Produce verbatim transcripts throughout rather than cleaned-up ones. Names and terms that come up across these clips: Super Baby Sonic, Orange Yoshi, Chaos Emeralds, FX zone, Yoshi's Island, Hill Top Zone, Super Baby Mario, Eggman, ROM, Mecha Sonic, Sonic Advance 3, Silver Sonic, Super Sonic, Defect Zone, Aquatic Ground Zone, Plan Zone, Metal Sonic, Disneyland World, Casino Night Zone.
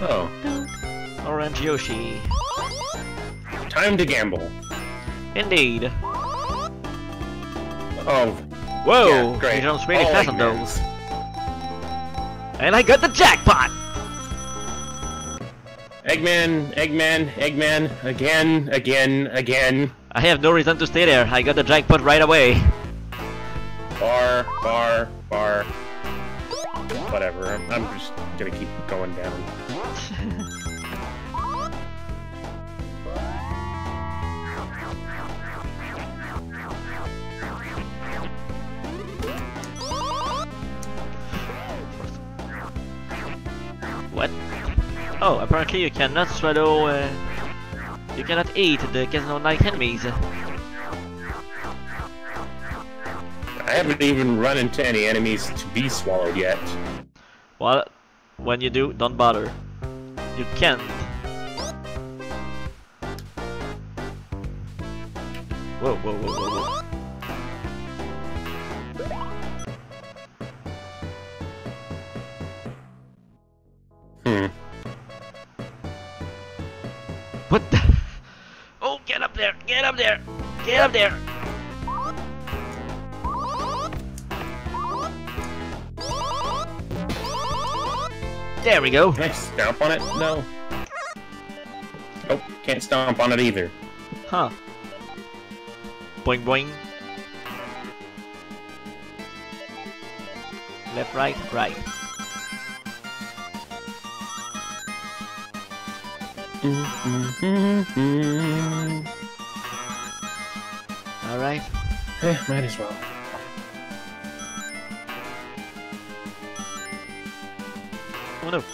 Oh. No. Orange Yoshi. Time to gamble. Indeed. Oh. Whoa! Yeah, great. You don't really pass on those. And I got the jackpot! Eggman, Eggman, Eggman, again, again, again. I have no reason to stay there. I got the jackpot right away. Bar, bar, bar. Whatever. I'm, I'm just gonna keep going down. What? Oh, apparently you cannot swallow. Uh, you cannot eat the Casino Night enemies. I haven't even run into any enemies to be swallowed yet. Well, when you do, don't bother. You can't. Whoa, whoa, whoa, whoa, whoa. What the? Oh, get up there! Get up there! Get up there! There we go. Can I stomp on it? No. Oh, can't stomp on it either. Huh. Boing boing. Left, right, right. Alright. Eh, might as well. Oh no.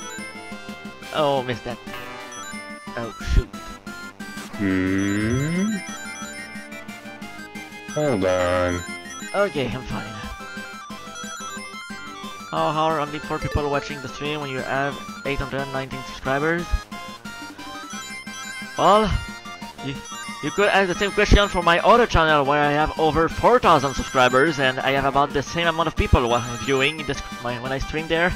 Oh, missed that. Oh, shoot. Hmm. Hold on. Okay, I'm fine. How hard only for people watching the stream when you have eight hundred nineteen subscribers? Well, you, you could ask the same question for my other channel where I have over four thousand subscribers and I have about the same amount of people viewing this, my, when I stream there.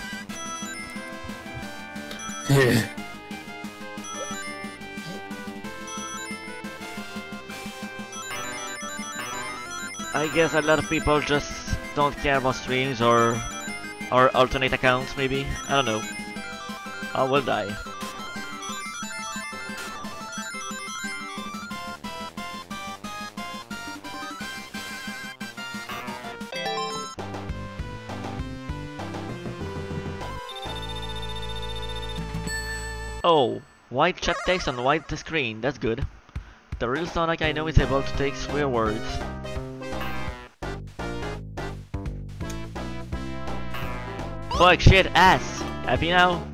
I guess a lot of people just don't care about streams or, or alternate accounts maybe, I don't know. I will die. Oh, white chat text on white screen, that's good. The real Sonic I know is able to take swear words. Fuck, shit, ass! Happy now?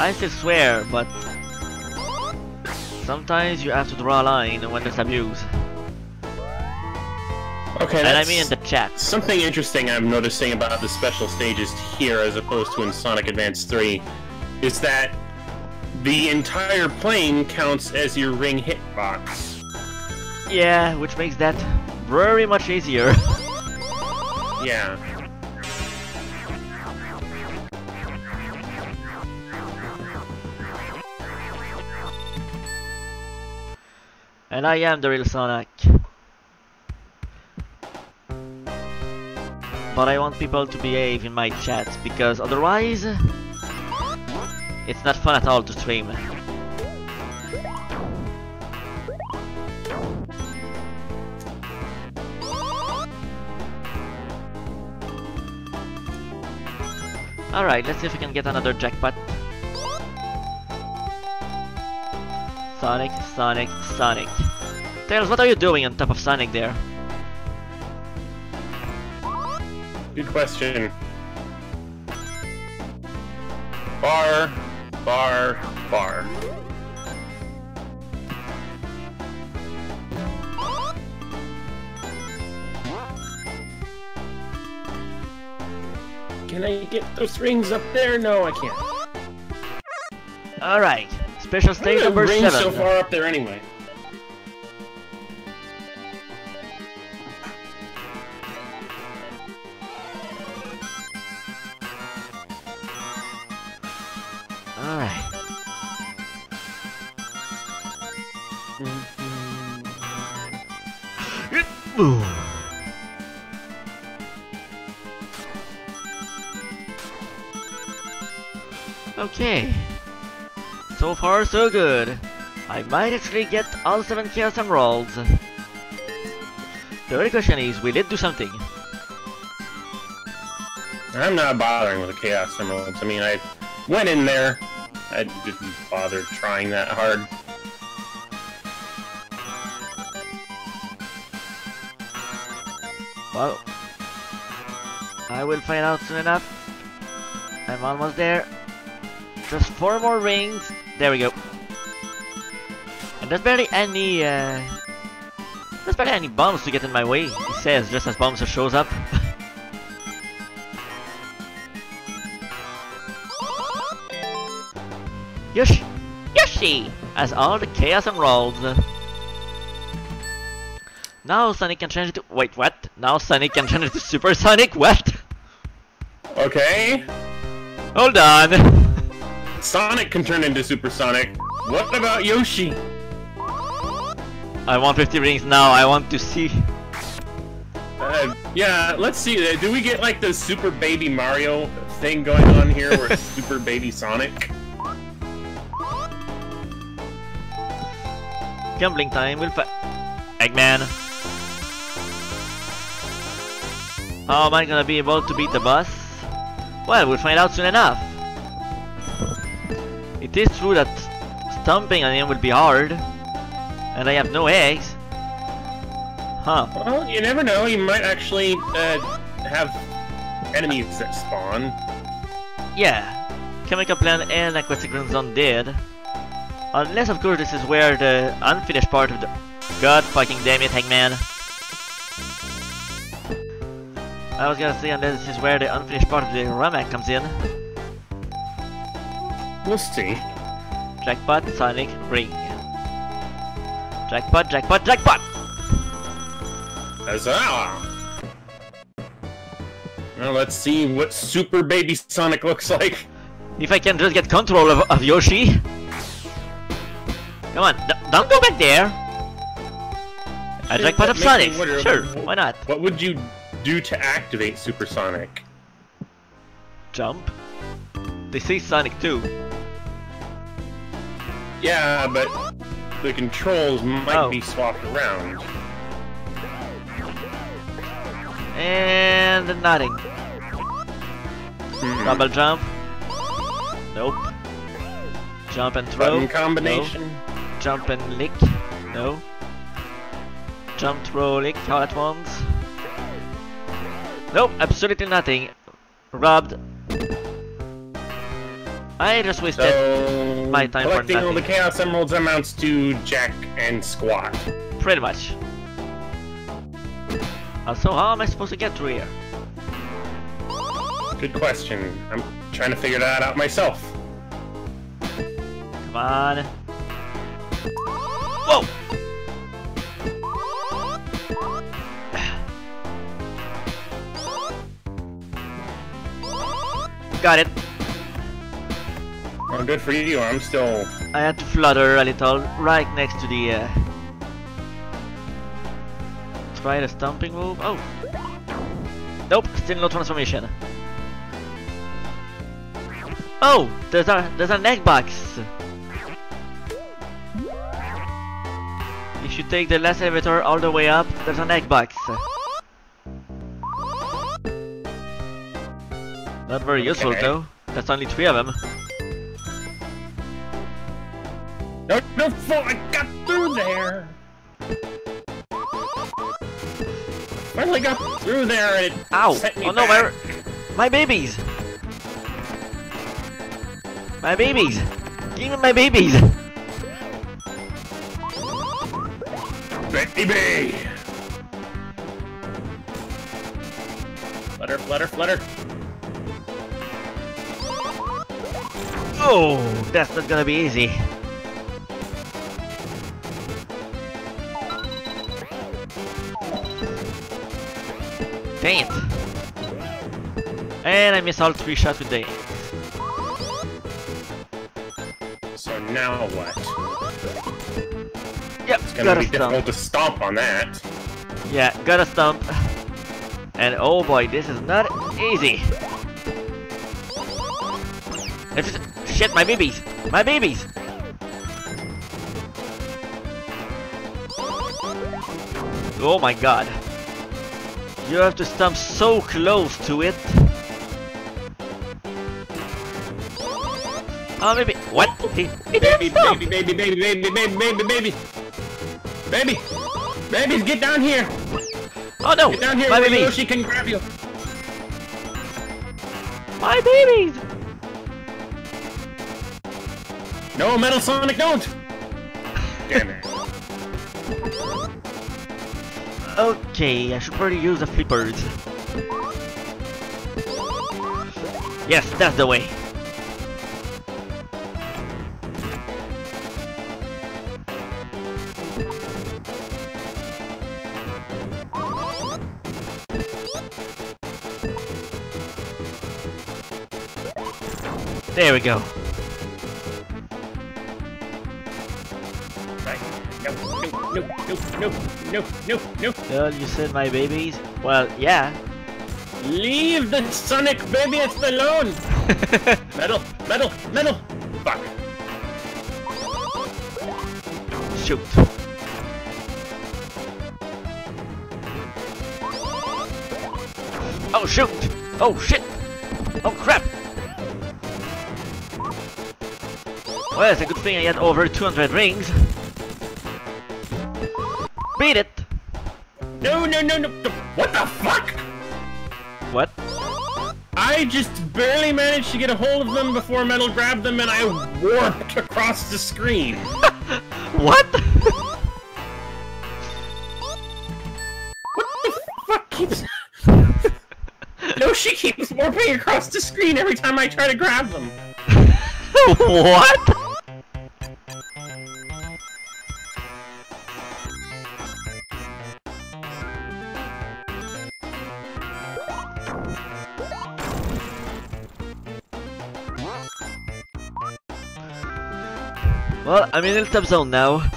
I still swear, but sometimes you have to draw a line when there's abuse. Okay, and I mean in the chat. Something interesting I'm noticing about the special stages here as opposed to in Sonic Advance three is that the entire plane counts as your ring hitbox. Yeah, which makes that very much easier. Yeah. And I am the real Sonic. But I want people to behave in my chats because otherwise it's not fun at all to stream. Alright, let's see if we can get another jackpot. Sonic, Sonic, Sonic. Tails, what are you doing on top of Sonic there? Good question. Bar, bar, bar. Can I get those rings up there? No, I can't. All right. Special stage number seven. Rings so far up there anyway. Alright. Okay. So far so good. I might actually get all seven Chaos Emeralds. The only question is, will it do something? I'm not bothering with the Chaos Emeralds. I mean, I went in there. I didn't bother trying that hard. Well, I will find out soon enough. I'm almost there. Just four more rings. There we go. And there's barely any, uh... there's barely any bombs to get in my way. It says, just as bombs shows up. Yoshi! Yoshi! As all the Chaos Emeralds. Now Sonic can change it to... Wait, what? Now Sonic can change it to Super Sonic? What? Okay. Hold on. Sonic can turn into Super Sonic. What about Yoshi? I want fifty rings now. I want to see. Uh, yeah, let's see. Do we get like the Super Baby Mario thing going on here where it's Super Baby Sonic? Gambling time. We'll fight Eggman. How am I gonna be able to beat the boss? Well, we'll find out soon enough. It is true that stomping on him will be hard, and I have no eggs. Huh. Well, you never know, you might actually uh, have enemies that spawn. Yeah. Chemical Plan and Aquatic Ground Zone did. Unless, of course, this is where the unfinished part of the... God fucking damn it, Eggman. I was gonna say, unless this is where the unfinished part of the Ramak comes in. We'll see. Jackpot, Sonic, ring. Jackpot, jackpot, jackpot! Huzzah! Now let's see what Super Baby Sonic looks like. If I can just get control of, of Yoshi. Come on, d don't go back there! A jackpot of Sonic, wonder, sure, what, why not? What would you do to activate Super Sonic? Jump? They say Sonic two. Yeah, but the controls might oh. be swapped around. And nothing. Hmm. Double jump. Nope. Jump and throw. Button combination. No. Jump and lick. No. Jump, throw, lick all at once. Nope, absolutely nothing. Robbed. I just wasted so, my time for nothing. Collecting all the Chaos Emeralds amounts to jack and squat. Pretty much. Also, how am I supposed to get through here? Good question. I'm trying to figure that out myself. Come on. Whoa! Got it. Well, good for you, I'm still... I had to flutter a little, right next to the... Uh... Try the stomping move, oh! Nope, still no transformation. Oh! There's, a, there's an egg box! If you take the last elevator all the way up, there's an egg box. Not very okay. useful though, that's only three of them. No, no, I got through there! Finally got through there and it Ow! Set me oh no, back. my... My babies! My babies! Give me my babies! Baby! Flutter, flutter, flutter! Oh, that's not gonna be easy. Dang it! And I missed all three shots with the... now what? Yep, it's gonna be difficult to stomp on that. Yeah, gotta stomp. And oh boy, this is not easy. It's just, shit, my babies! My babies! Oh my god. You have to stomp so close to it. Oh, baby. What? He, he baby, baby, baby, baby, baby, baby, baby, baby. Baby! Babies, get down here! Oh no! Get down here where Yoshi can grab you! My babies! No, Metal Sonic, don't! Damn it. Okay, I should probably use the flippers. Yes, that's the way. There we go. Nope, nope, nope, nope. Well, you said my babies? Well, yeah. Leave the Sonic baby alone! Metal, metal, metal! Fuck. Shoot. Oh, shoot! Oh, shit! Oh, crap! Well, it's a good thing I got over two hundred rings. Beat it! No, no, no, no! What the fuck? What? I just barely managed to get a hold of them before Metal grabbed them and I warped across the screen. What? What the fuck keeps... No, she keeps warping across the screen every time I try to grab them. What? Well, I'm in Hill Top Zone now. Well,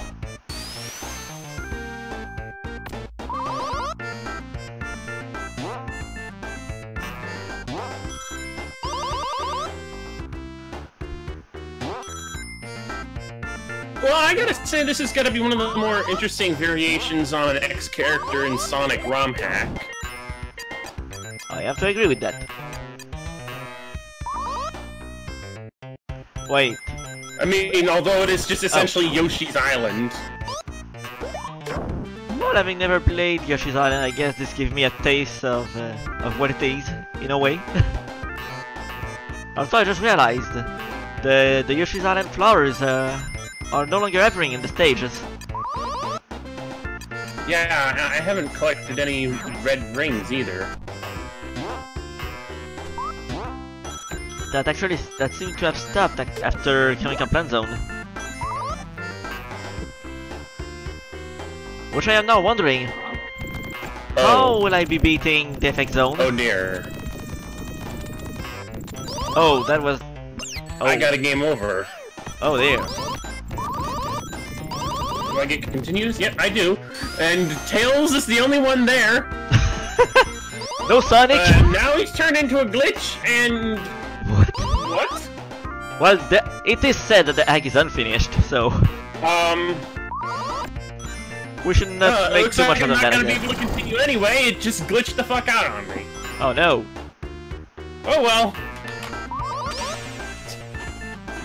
I gotta say, this is gotta be one of the more interesting variations on an X character in Sonic ROM hack. I have to agree with that. Wait. I mean, although it is just essentially oh. Yoshi's Island. Well, having never played Yoshi's Island, I guess this gives me a taste of uh, of what it is, in a way. Also, I just realized the the Yoshi's Island flowers uh, are no longer appearing in the stages. Yeah, I haven't collected any red rings either. That actually, that seemed to have stopped after coming to Plan Zone. Which I am now wondering, oh. how will I be beating Defect Zone? Oh dear. Oh, that was... Oh. I got a game over. Oh dear. Do I get continues? Yep, I do. And Tails is the only one there. No Sonic! Uh, now he's turned into a glitch and... What? Well, the, it is said that the egg is unfinished, so... Um... We should not uh, make too much of that. I'm not gonna be able to continue anyway, it just glitched the fuck out on me. Oh no. Oh well.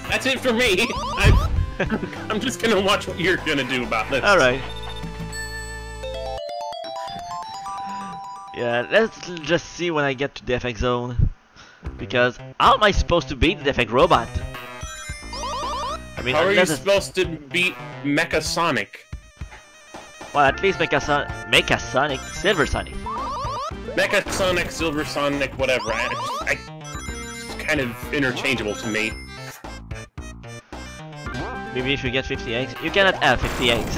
That's it for me. I, I'm just gonna watch what you're gonna do about this. Alright. Yeah, let's just see when I get to the F X zone. Because how am I supposed to beat the Defect Robot? I mean, how are you it's... supposed to beat Mecha Sonic? Well, at least Mecha Sonic, Mecha Sonic, Silver Sonic, Mecha Sonic, Silver Sonic, whatever. I, I, it's kind of interchangeable to me. Maybe if you get fifty eggs, you cannot have fifty eggs.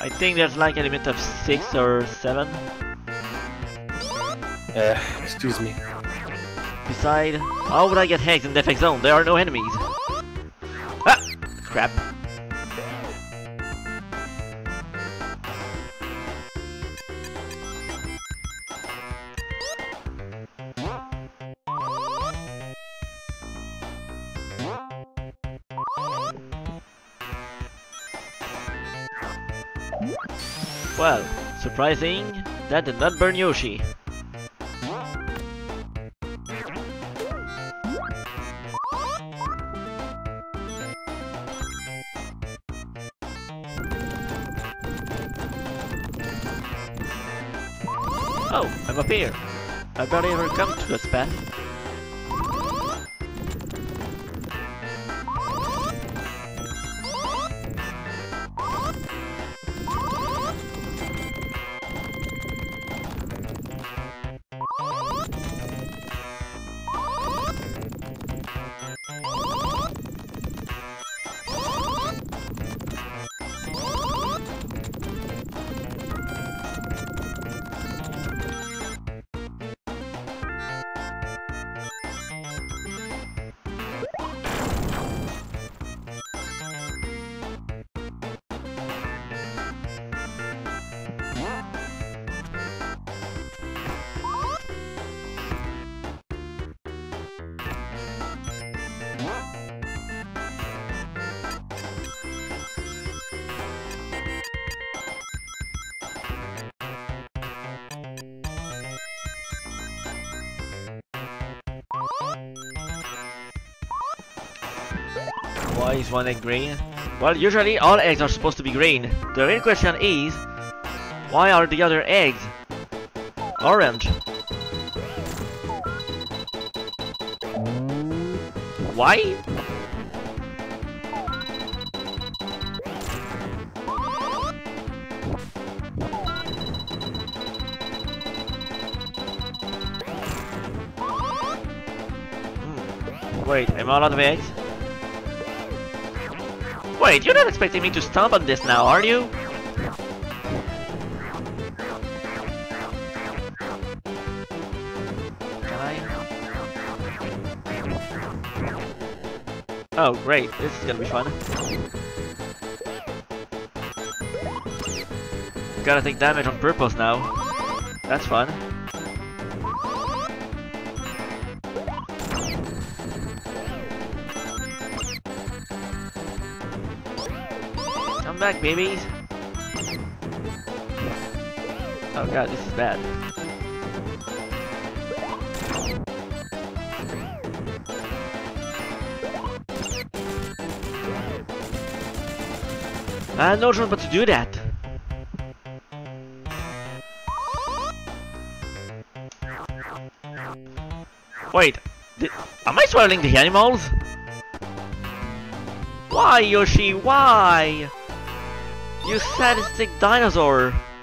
I think there's like a limit of six or seven. Uh, excuse me. Beside, how would I get hacked in the Defect Zone? There are no enemies. Ah! crap. Well, surprising, that did not burn Yoshi. Oh, I'm up here. I barely ever come to this path. Why is one egg green? Well, usually all eggs are supposed to be green. The real question is, why are the other eggs orange? Why? Hmm. Wait, am I out of eggs? Wait, you're not expecting me to stomp on this now, are you? Can I? Oh, great. This is gonna be fun. Gotta take damage on purpose now. That's fun. Back, babies. Oh god, this is bad. I had no choice but to do that. Wait, did, am I swallowing the animals? Why, Yoshi? Why? You sadistic dinosaur!